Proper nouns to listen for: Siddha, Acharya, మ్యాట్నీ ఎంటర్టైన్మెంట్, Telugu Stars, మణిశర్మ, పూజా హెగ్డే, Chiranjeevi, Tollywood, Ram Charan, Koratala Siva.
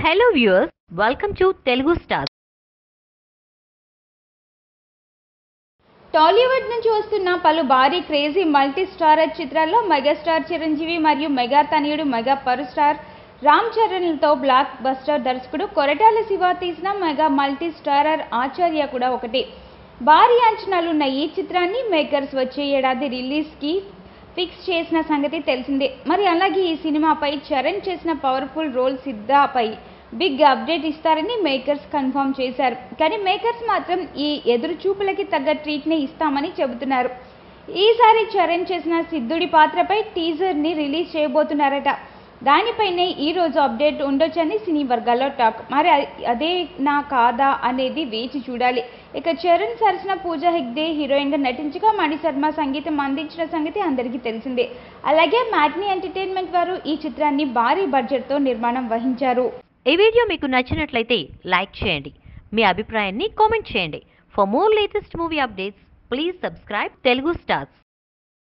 Hello viewers, welcome to Telugu Stars. Tollywood nunchi vastunna palu bari crazy multi-star chitrallo megastar Chiranjeevi mariyu mega taniyudu mega superstar Ram Charan lto blockbuster darshikudu Koratala Siva teesina mega multi-starer Acharya kuda okati. Bari anchanalu unna ee chitranni makers vacche edadi release ki fix చేసిన సంగతి తెలిసిందే. మరి అలాగే ఈ సినిమాపై చరణ్ చేసిన powerful role సిద్ధాపై big update ఇస్తారని మేకర్స్ కన్ఫర్మ్ చేశారు. కానీ మేకర్స్ మాత్రం ఈ ఎదురు చూపులకి తగ్గ ట్రీట్నే ఇస్తామని చెబుతున్నారు. ఈసారి చరణ్ చేసిన సిద్ధుడి పాత్రపై టీజర్ని రిలీజ్ చేయబోతున్నారట. దానిపైనే ఈరోజు అప్డేట్ ఉండొచ్చని సినీ వర్గాల్లో టాక్. మరి అదే నా కాదా అనేది వేచి చూడాలి. ఇక చరణ్ సరసన పూజా హెగ్డే హీరోయిన్గా నటించగా మణిశర్మ సంగీతం అందించిన సంగతి అందరికీ తెలిసిందే. అలాగే మ్యాట్నీ ఎంటర్టైన్మెంట్ వారు ఈ చిత్రాన్ని భారీ బడ్జెట్తో నిర్మాణం వహించారు. ఈ వీడియో మీకు నచ్చినట్లయితే లైక్ చేయండి, మీ అభిప్రాయాన్ని కామెంట్ చేయండి. For more latest movie updates please subscribe Telugu stars.